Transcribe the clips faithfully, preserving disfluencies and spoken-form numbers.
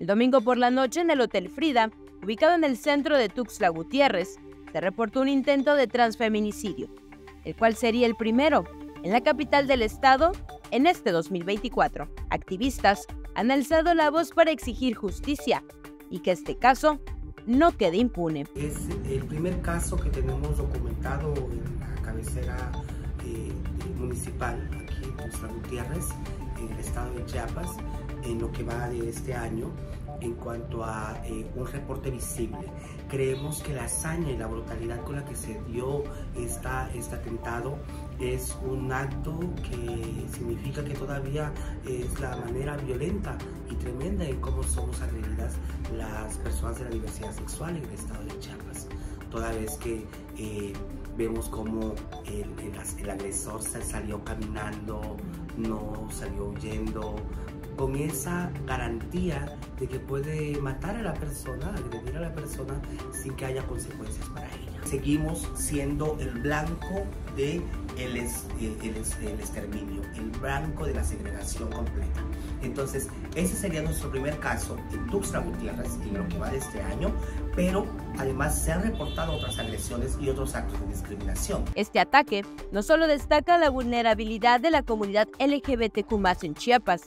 El domingo por la noche, en el Hotel Frida, ubicado en el centro de Tuxtla Gutiérrez, se reportó un intento de transfeminicidio, el cual sería el primero en la capital del estado en este dos mil veinticuatro. Activistas han alzado la voz para exigir justicia y que este caso no quede impune. Es el primer caso que tenemos documentado en la cabecera eh, municipal aquí en Tuxtla Gutiérrez, en el estado de Chiapas, en lo que va de este año, en cuanto a eh, un reporte visible. Creemos que la hazaña y la brutalidad con la que se dio esta, este atentado es un acto que significa que todavía es la manera violenta y tremenda en cómo somos agredidas las personas de la diversidad sexual en el estado de Chiapas, toda vez que eh, vemos cómo el, el, el agresor se salió caminando, no salió huyendo, con esa garantía de que puede matar a la persona, agredir a la persona sin que haya consecuencias para ella. Seguimos siendo el blanco del el, el, el exterminio, el blanco de la segregación completa. Entonces, ese sería nuestro primer caso en Tuxtla Gutiérrez en lo que va de este año, pero además se han reportado otras agresiones y otros actos de discriminación. Este ataque no solo destaca la vulnerabilidad de la comunidad L G B T Q más en Chiapas,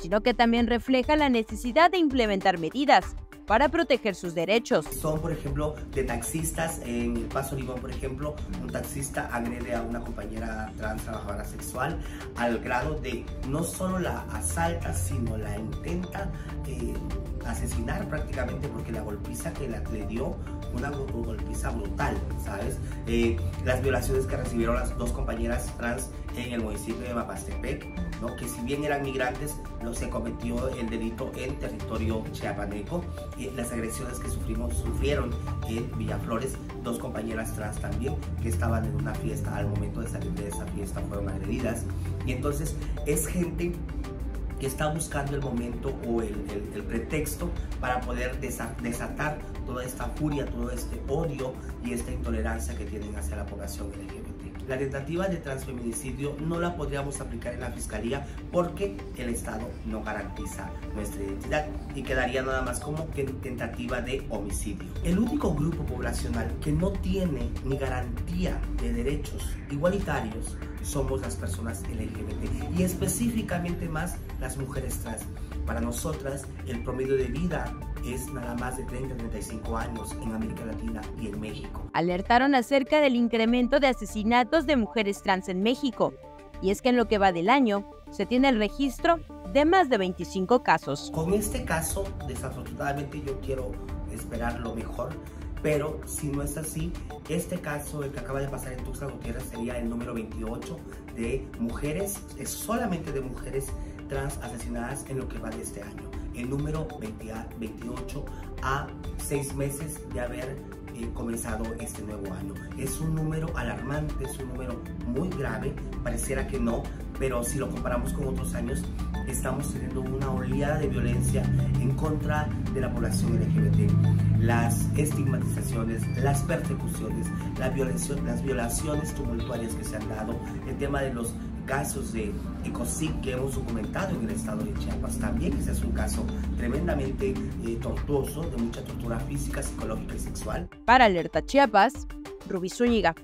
sino que también refleja la necesidad de implementar medidas para proteger sus derechos. Son, por ejemplo, de taxistas. En El Paso Limón, por ejemplo, un taxista agrede a una compañera trans trabajadora sexual al grado de no solo la asalta, sino la intenta eh, asesinar prácticamente, porque la golpiza que la, le dio, una golpiza brutal, ¿sabes? Eh, las violaciones que recibieron las dos compañeras trans en el municipio de Mapastepec, ¿no? Que si bien eran migrantes, no se cometió el delito en territorio chiapaneco. Eh, las agresiones que sufrimos, sufrieron en Villaflores, dos compañeras trans también, que estaban en una fiesta, al momento de salir de esa fiesta fueron agredidas. Y entonces es gente que está buscando el momento o el, el, el pretexto para poder desa desatar toda esta furia, todo este odio y esta intolerancia que tienen hacia la población L G B T. La tentativa de transfeminicidio no la podríamos aplicar en la Fiscalía porque el Estado no garantiza nuestra identidad y quedaría nada más como que tentativa de homicidio. El único grupo poblacional que no tiene ni garantía de derechos igualitarios somos las personas L G B T y específicamente más las mujeres trans. Para nosotras el promedio de vida es nada más de treinta a treinta y cinco años en América Latina y en México. Alertaron acerca del incremento de asesinatos de mujeres trans en México, y es que en lo que va del año se tiene el registro de más de veinticinco casos. Con este caso, desafortunadamente, yo quiero esperar lo mejor, pero si no es así, este caso, el que acaba de pasar en Tuxtla Gutiérrez, sería el número veintiocho de mujeres, es solamente de mujeres trans asesinadas en lo que va de este año. El número veintiocho a seis meses de haber eh, comenzado este nuevo año. Es un número alarmante, es un número muy grave, pareciera que no, pero si lo comparamos con otros años, estamos teniendo una oleada de violencia en contra de la población L G B T. Las estigmatizaciones, las persecuciones, la violación, las violaciones tumultuarias que se han dado, el tema de los casos de ECOCIC que hemos documentado en el estado de Chiapas, también ese es un caso tremendamente eh, tortuoso, de mucha tortura física, psicológica y sexual. Para Alerta Chiapas, Rubí Zúñiga.